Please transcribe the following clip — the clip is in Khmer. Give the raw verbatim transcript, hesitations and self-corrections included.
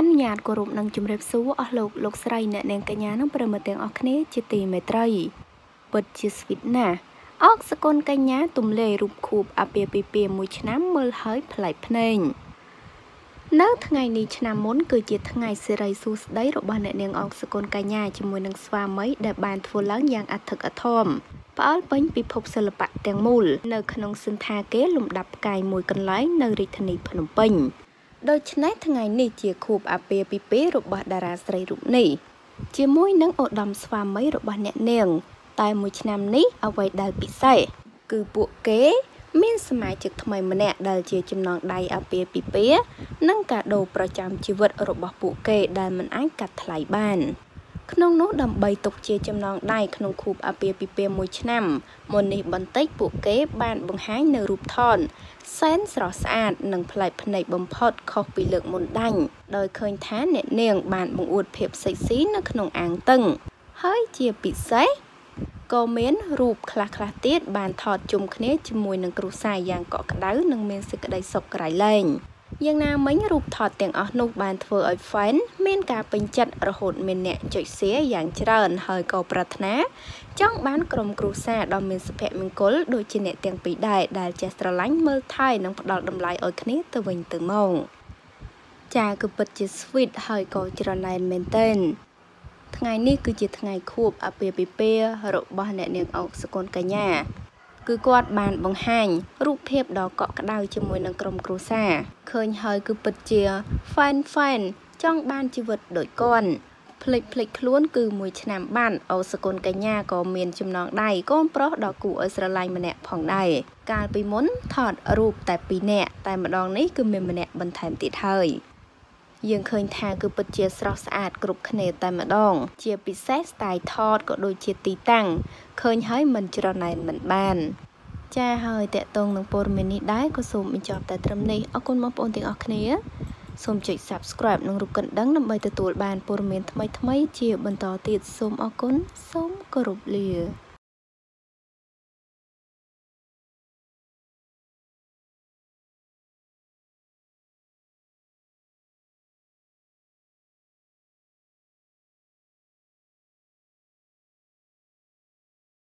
អញ្ញាតគោរពនឹងជម្រាបសួរអស់លោកលោកស្រីអ្នកនាងកញ្ញានិងប្រិយមិត្តទាំងអស់គ្នាជាទីមេត្រី ដូច្នេះថ្ងៃនេះជាខួបអាពាហ៍ពិពាហ៍របស់តារាស្រីរូបនេះ សែនស្រស់ស្អាតនិងប្លែកភ្នែកបំផុតខុសពីលើកមុនដាញ់ដោយឃើញថាអ្នកនាងបានបង្អួតភាពសិចស៊ីនៅក្នុងអាងតឹងហើយជាពិសេសក៏មានរូបខ្លះខ្លះទៀតបានថតជុំគ្នាជាមួយនឹងគ្រួសារយ៉ាងកក់ក្ដៅនិងមានសេចក្ដីសុខក្រៃលែងយ៉ាងណាមិញរូបថតទាំងអស់នោះបានធ្វើឲ្យ Chong ban krom krusa dom min sapek mingkol doi chi nek tiang pi dai dal cha stralaing meul thai nang pdal damlai oi khne te vinh te mong cha keu pit chi sweet hai ko chronaen menten thngai ni kyuchi thngai khub apiapipia robos nek nieng ok sukon kanya keu kwat ban bonghaing rup phiep do kok kdau chimoi nang krom krusa kheuñ hai keu pit chi fan fan chong ban chiwit doi kon ភ្លេចភ្លេចខ្លួនគឺមួយឆ្នាំបានអូសកូនកញ្ញាក៏មានចំណងដៃកូនប្រុសដល់គូឲ្យស្រឡាញ់ម្នាក់ផងដែរកាលពីមុនថតរូपតែពីរនាក់តែម្ដងនេះគឺមានម្នាក់បន្ថែមទៀតហើយយើងឃើញថាគឺពិតជាស្រស់ស្អាតគ្រប់គ្នាតែម្ដងជាពិសេសស្ទាយថតក៏ដូចជាទីតាំងឃើញហើយមិនច្រណែនមិនបានចា៎ហើយតាក់ទងនឹងព័ត៌មាននេះដែរក៏សូមអញ្ជើញ Subscribe និងរូបកណ្ដឹងដើម្បីទទួលបានព័ត៌មានថ្មីៗជាបន្តទៀតសូមអរគុណសូមគោរពលា